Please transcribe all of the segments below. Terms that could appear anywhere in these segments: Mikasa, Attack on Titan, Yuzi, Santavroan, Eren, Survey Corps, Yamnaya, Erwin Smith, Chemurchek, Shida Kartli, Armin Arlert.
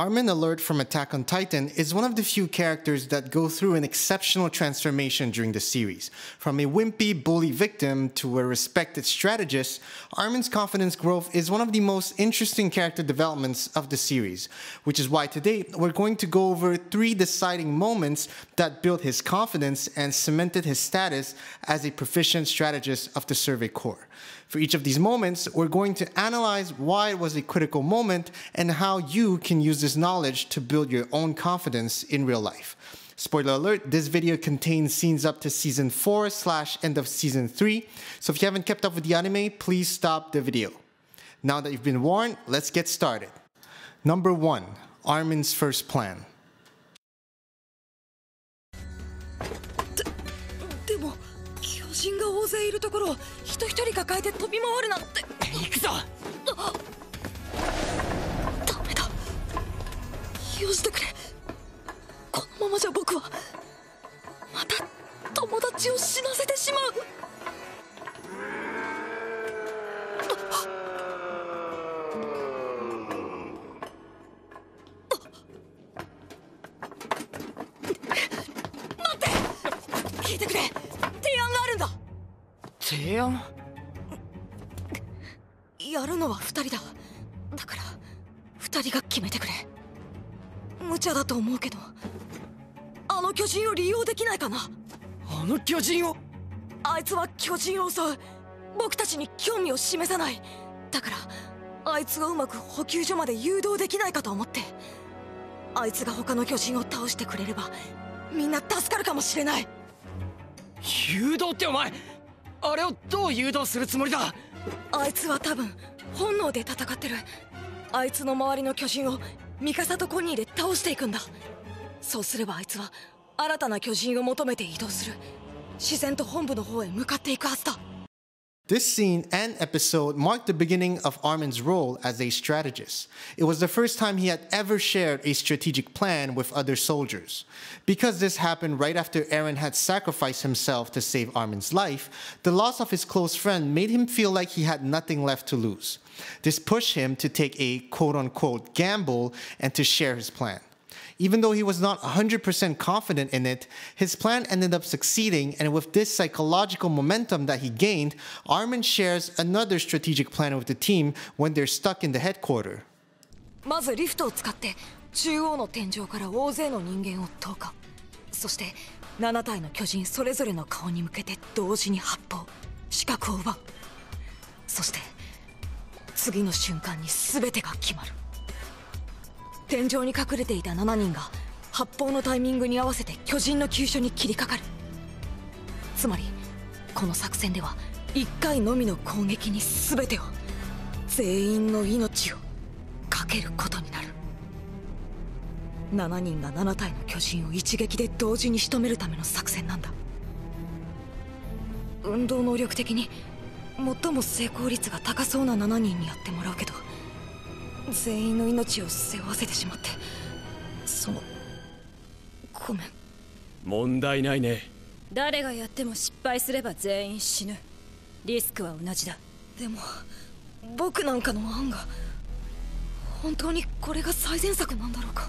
Armin Arlert from Attack on Titan is one of the few characters that go through an exceptional transformation during the series. From a wimpy bully victim to a respected strategist, Armin's confidence growth is one of the most interesting character developments of the series, which is why today we're going to go over three deciding moments that built his confidence and cemented his status as a proficient strategist of the Survey Corps. For each of these moments, we're going to analyze why it was a critical moment and how you can use this knowledge to build your own confidence in real life. Spoiler alert, this video contains scenes up to season 4/end of season 3, so if you haven't kept up with the anime, please stop the video. Now that you've been warned, let's get started. Number 1. Armin's first plan. 人が大勢いるところを人一人抱えて飛び回るなんて。行くぞ。ダメだ。許してくれ。このままじゃ僕はまた友達を死なせてしまう。待って。聞いてくれ。提案？やるのは2人だ。だから2人が決めてくれ。無茶だと思うけど、あの巨人を利用できないかな。あの巨人を？あいつは巨人を襲う。僕たちに興味を示さない。だからあいつをうまく補給所まで誘導できないかと思って。あいつが他の巨人を倒してくれればみんな助かるかもしれない。誘導ってお前、あれをどう誘導するつもりだ？あいつは多分本能で戦ってる。あいつの周りの巨人をミカサとコニーで倒していくんだ。そうすればあいつは新たな巨人を求めて移動する。自然と本部の方へ向かっていくはずだ。This scene and episode marked the beginning of Armin's role as a strategist. It was the first time he had ever shared a strategic plan with other soldiers. Because this happened right after Eren had sacrificed himself to save Armin's life, the loss of his close friend made him feel like he had nothing left to lose. This pushed him to take a quote-unquote gamble and to share his plan. Even though he was not 100% confident in it, his plan ended up succeeding, and with this psychological momentum that he gained, Armin shares another strategic plan with the team when they're stuck in the headquarters. まずリフトを使って中央の天井から大勢の人間を投下。そして7体の巨人それぞれの顔に向けて同時に発砲、視覚を奪う。そして次の瞬間に全てが決まる。天井に隠れていた7人が発砲のタイミングに合わせて巨人の急所に切りかかる。つまりこの作戦では1回のみの攻撃に全てを、全員の命をかけることになる。7人が7体の巨人を一撃で同時に仕留めるための作戦なんだ。運動能力的に最も成功率が高そうな7人にやってもらうけど、全員の命を背負わせてしまって。そのごめん。問題ないね。誰がやっても失敗すれば全員死ぬ。リスクは同じだ。でも僕なんかの案が本当にこれが最善策なんだろうか。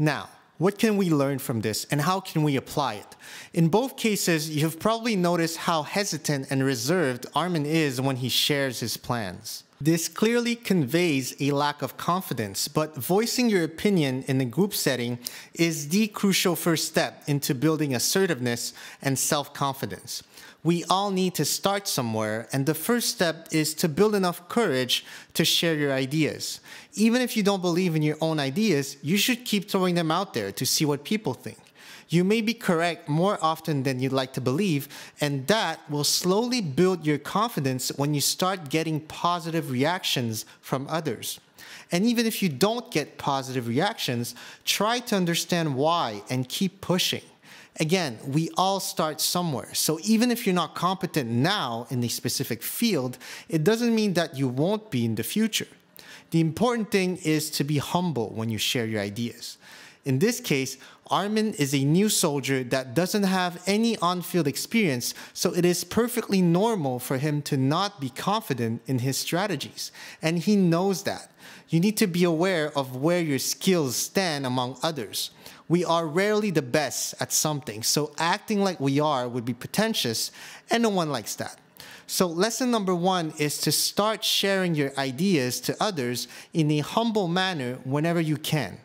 Now what can we learn from this, and how can we apply it? In both cases, you've probably noticed how hesitant and reserved Armin is when he shares his plans. This clearly conveys a lack of confidence, but voicing your opinion in a group setting is the crucial first step into building assertiveness and self-confidence. We all need to start somewhere, and the first step is to build enough courage to share your ideas. Even if you don't believe in your own ideas, you should keep throwing them out there to see what people think. You may be correct more often than you'd like to believe, and that will slowly build your confidence when you start getting positive reactions from others. And even if you don't get positive reactions, try to understand why and keep pushing. Again, we all start somewhere, so even if you're not competent now in a specific field, it doesn't mean that you won't be in the future. The important thing is to be humble when you share your ideas. In this case, Armin is a new soldier that doesn't have any on-field experience, so it is perfectly normal for him to not be confident in his strategies, and he knows that. You need to be aware of where your skills stand among others. We are rarely the best at something, so acting like we are would be pretentious, and no one likes that. So lesson number one is to start sharing your ideas to others in a humble manner whenever you can.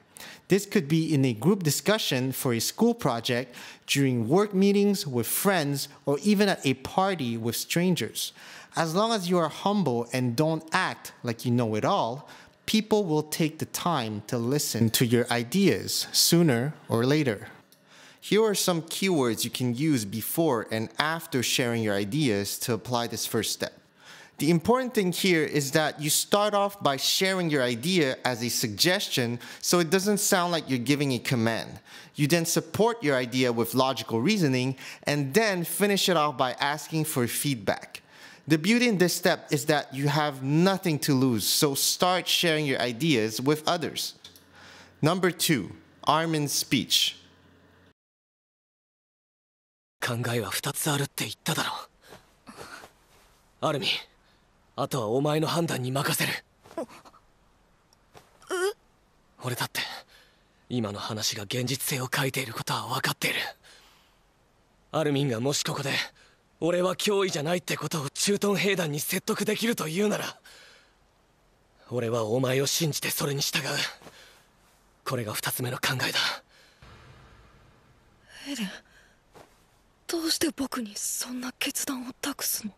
This could be in a group discussion for a school project, during work meetings with friends, or even at a party with strangers. As long as you are humble and don't act like you know it all, people will take the time to listen to your ideas sooner or later. Here are some keywords you can use before and after sharing your ideas to apply this first step. The important thing here is that you start off by sharing your idea as a suggestion so it doesn't sound like you're giving a command. You then support your idea with logical reasoning and then finish it off by asking for feedback. The beauty in this step is that you have nothing to lose, so start sharing your ideas with others. Number two, Armin's speech. 考えは2つあるって言っただろ。アルミ、あとはお前の判断に任せる。俺だって今の話が現実性を欠いていることは分かっている。アルミンがもしここで俺は脅威じゃないってことを駐屯兵団に説得できるというなら、俺はお前を信じてそれに従う。これが2つ目の考えだ。エレン、どうして僕にそんな決断を託すの？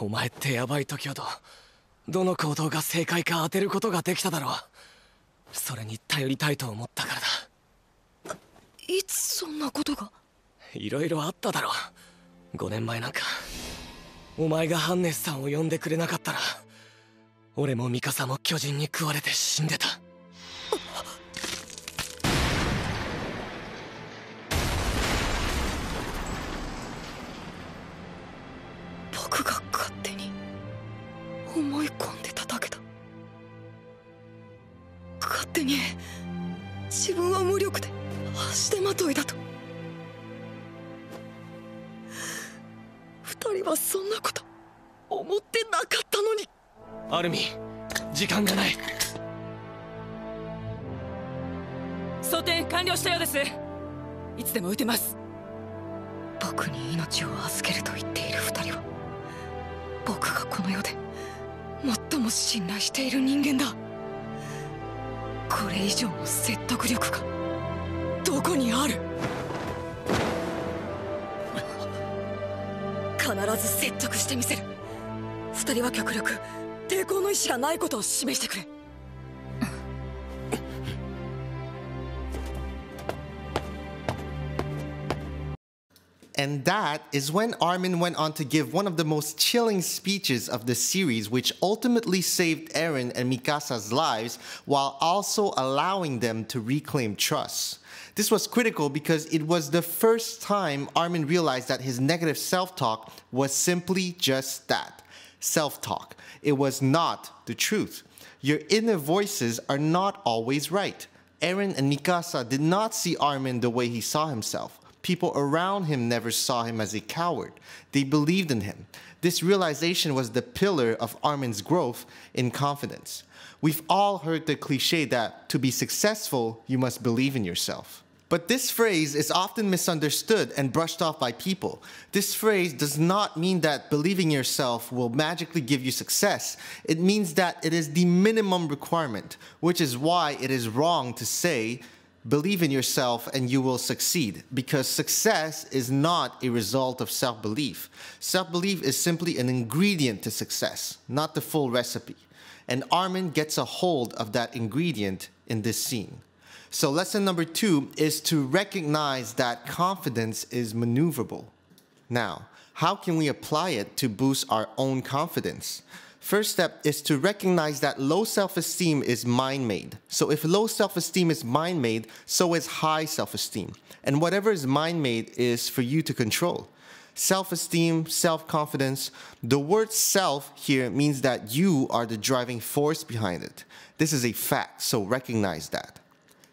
お前ってヤバい時ほどどの行動が正解か当てることができただろう。それに頼りたいと思ったからだ。いつそんなことが？いろいろあっただろう。5年前なんかお前がハンネスさんを呼んでくれなかったら俺もミカサも巨人に食われて死んでた。思い込んでただけだ。勝手に自分は無力で足手まといだと。2人はそんなこと思ってなかったのに。アルミ、時間がない。装填完了したようです。いつでも撃てます。僕に命を預けると言っている2人は、僕がこの世で最も信頼している人間だ。これ以上の説得力がどこにある？必ず説得してみせる。2人は極力抵抗の意思がないことを示してくれ。And that is when Armin went on to give one of the most chilling speeches of the series, which ultimately saved Eren and Mikasa's lives while also allowing them to reclaim trust. This was critical because it was the first time Armin realized that his negative self-talk was simply just that, self-talk. It was not the truth. Your inner voices are not always right. Eren and Mikasa did not see Armin the way he saw himself. People around him never saw him as a coward. They believed in him. This realization was the pillar of Armin's growth in confidence. We've all heard the cliche that to be successful, you must believe in yourself. But this phrase is often misunderstood and brushed off by people. This phrase does not mean that believing in yourself will magically give you success. It means that it is the minimum requirement, which is why it is wrong to say, believe in yourself and you will succeed, because success is not a result of self-belief. Self-belief is simply an ingredient to success, not the full recipe. And Armin gets a hold of that ingredient in this scene. So lesson number two is to recognize that confidence is maneuverable. Now, how can we apply it to boost our own confidence? First step is to recognize that low self-esteem is mind-made. So if low self-esteem is mind-made, so is high self-esteem. And whatever is mind-made is for you to control. Self-esteem, self-confidence, the word self here means that you are the driving force behind it. This is a fact, so recognize that.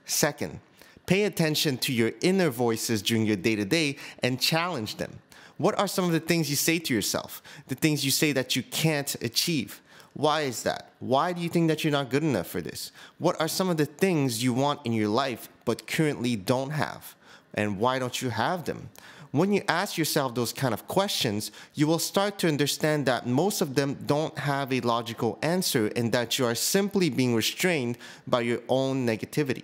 Second, pay attention to your inner voices during your day-to-day and challenge them. What are some of the things you say to yourself? The things you say that you can't achieve? Why is that? Why do you think that you're not good enough for this? What are some of the things you want in your life but currently don't have? And why don't you have them? When you ask yourself those kind of questions, you will start to understand that most of them don't have a logical answer and that you are simply being restrained by your own negativity.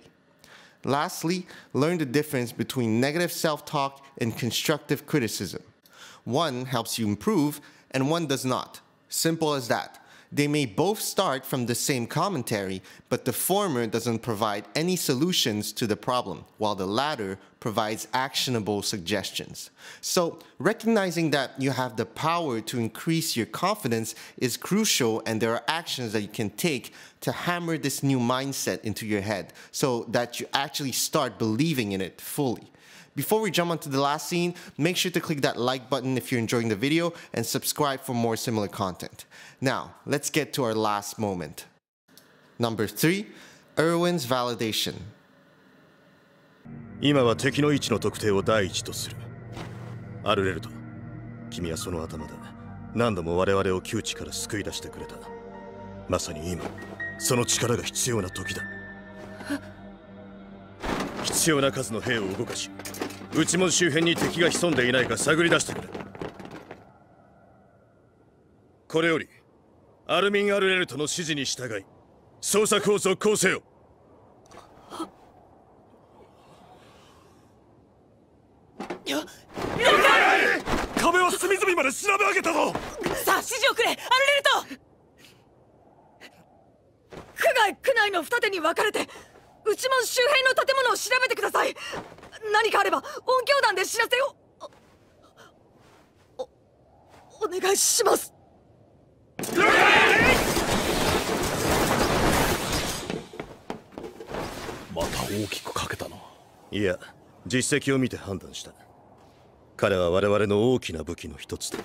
Lastly, learn the difference between negative self-talk and constructive criticism. One helps you improve and one does not. Simple as that. They may both start from the same commentary, but the former doesn't provide any solutions to the problem, while the latter provides actionable suggestions. So, recognizing that you have the power to increase your confidence is crucial, and there are actions that you can take to hammer this new mindset into your head so that you actually start believing in it fully. Before we jump onto the last scene, make sure to click that like button if you're enjoying the video and subscribe for more similar content. Now, let's get to our last moment. Number 3, Erwin's validation. 今は敵の位置の特定を第一とする。アルレルト、君はその頭で何度も我々を窮地から救い出してくれた。まさに今、その力が必要な時だ。必要な数の兵を動かし、内門周辺に敵が潜んでいないか探り出してくれ。これより、アルミン・アルレルトの指示に従い、捜索を続行せよ。壁を隅々まで調べ上げたぞ。さあ、指示をくれ、アルレルト。区外、区内の二手に分かれて、内門周辺の建物を調べてください。何かあれば音響弾で知らせを。 お願いします。また大きくかけたな。いや、実績を見て判断した。彼は我々の大きな武器の一つだ。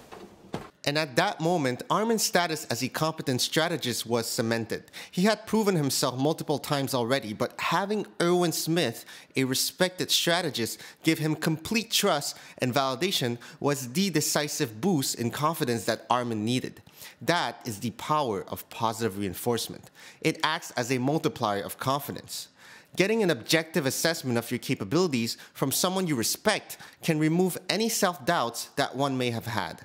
And at that moment, Armin's status as a competent strategist was cemented. He had proven himself multiple times already, but having Erwin Smith, a respected strategist, give him complete trust and validation was the decisive boost in confidence that Armin needed. That is the power of positive reinforcement. It acts as a multiplier of confidence. Getting an objective assessment of your capabilities from someone you respect can remove any self-doubts that one may have had.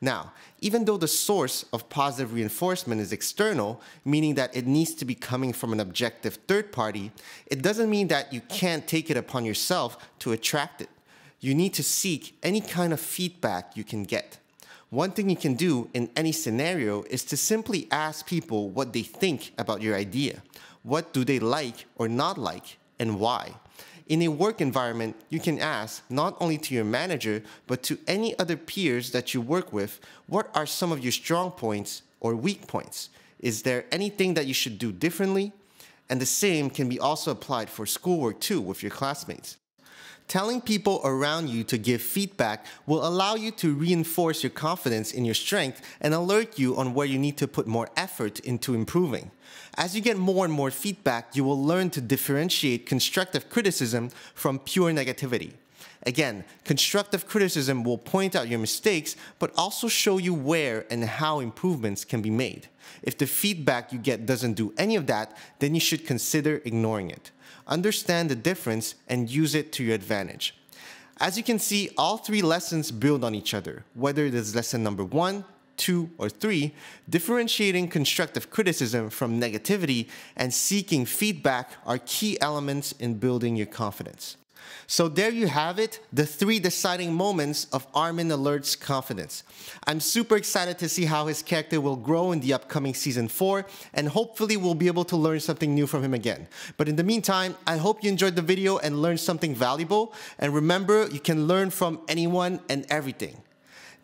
Now, even though the source of positive reinforcement is external, meaning that it needs to be coming from an objective third party, it doesn't mean that you can't take it upon yourself to attract it. You need to seek any kind of feedback you can get. One thing you can do in any scenario is to simply ask people what they think about your idea. What do they like or not like, and why? In a work environment, you can ask not only to your manager, but to any other peers that you work with, what are some of your strong points or weak points? Is there anything that you should do differently? And the same can be also applied for schoolwork too with your classmates. Telling people around you to give feedback will allow you to reinforce your confidence in your strength and alert you on where you need to put more effort into improving. As you get more and more feedback, you will learn to differentiate constructive criticism from pure negativity. Again, constructive criticism will point out your mistakes, but also show you where and how improvements can be made. If the feedback you get doesn't do any of that, then you should consider ignoring it. Understand the difference and use it to your advantage. As you can see, all three lessons build on each other, whether it is lesson number 1, 2, or 3, differentiating constructive criticism from negativity and seeking feedback are key elements in building your confidence. So there you have it, the three deciding moments of Armin Arlert's confidence. I'm super excited to see how his character will grow in the upcoming season 4, and hopefully we'll be able to learn something new from him again. But in the meantime, I hope you enjoyed the video and learned something valuable. And remember, you can learn from anyone and everything.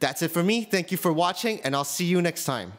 That's it for me. Thank you for watching, and I'll see you next time.